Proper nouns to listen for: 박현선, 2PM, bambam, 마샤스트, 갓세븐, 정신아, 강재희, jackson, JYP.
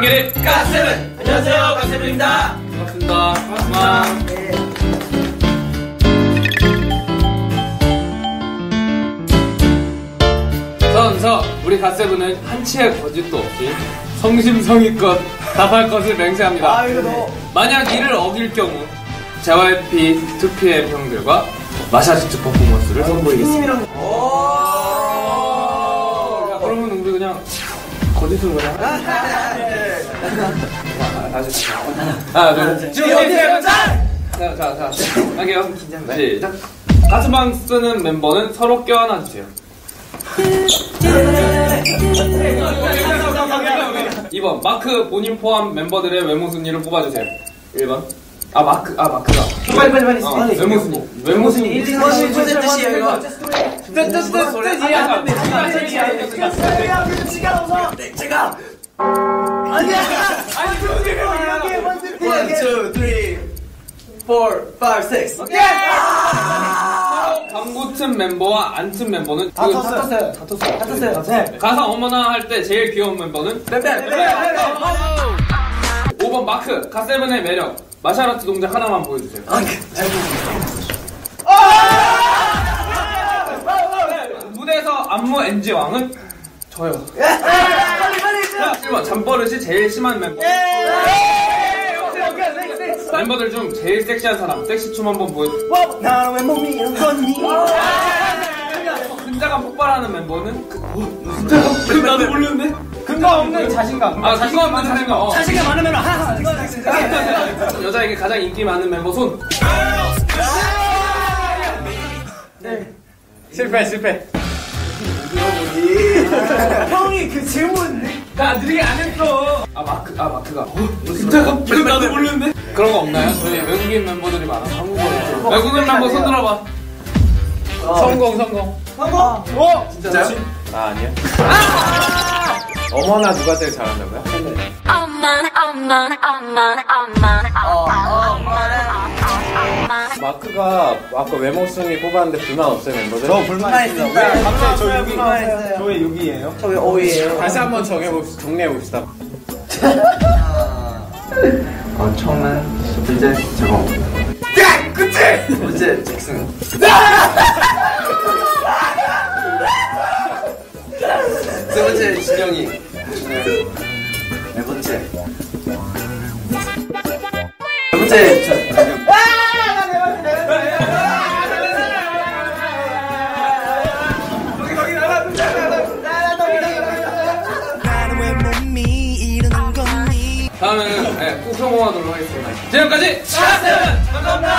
뱅뱅이의 갓세븐! 안녕하세요, 갓세븐입니다. 반갑습니다. 반갑습니다. 네. 우선 우리 갓세븐은 한치의 거짓도 없이 성심성의껏 답할 것을 맹세합니다. 아, 이거 너무... 만약 이를 어길 경우 JYP 2PM 형들과 마샤스트 퍼포먼스를 선보이겠습니다. 야, 그러면 우리 그냥 거짓으로 그냥 다시 하나 둘 셋 자 할게요. 시작. 가슴방 쓰는 멤버는 서로 껴안아주세요. 2번 마크 본인 포함 멤버들의 외모 순위를 뽑아주세요. 1번 마크가 빨리 외모 순위 1등 뜻이에요. 이거 제가 아니야. 아니 그거 1, 2, 3, 4, 5, 6 전고튼 멤버와 안튼 멤버는 다 텄어요. 가사 어머나 할 때 제일 귀여운 멤버는 뱀뱀. 5번 마크 갓세븐의 매력 마샤라트 동작 하나만 보여주세요. 무대에서 안무 NG 왕은 저요. 1번 잠버릇이 제일 심한 멤버. 멤버들 중 제일 섹시한 사람 섹시춤 한번 보여줘. 나 왜 몸이 이렇니? 근자감 폭발하는 멤버는 나도 몰랐네. 근거 없는 자신감. 자신감 많으면 하하. 여자에게 가장 인기 많은 멤버 손. 네. 실패. 형이 그 질문 나 느리게 안 했어. 마크가 진짜 그 나도 모르는데? 그런 거 없나요? 저희 외국인 멤버들이 많아서 한국어를 외국인 멤버 손 들어봐. 성공. 어? 진짜요? 나 아니야. 어머나 누가 제일 잘한다고요? 마크가 아까 외모 순위 뽑았는데 불만 없어요 멤버들? 저 불만 있어요. 왜? 갑자기 저 6위. 저 왜 6위예요? 저 왜 5위예요? 다시 한번 정리해봅시다. 처음엔 이제 저거. 야! 그치! 이제 잭슨. 세 번째 진영이. 네 번째. 네 번째 저. 다음에는 꼭 성공하도록 하겠습니다. 지금까지 갓세븐! 감사합니다!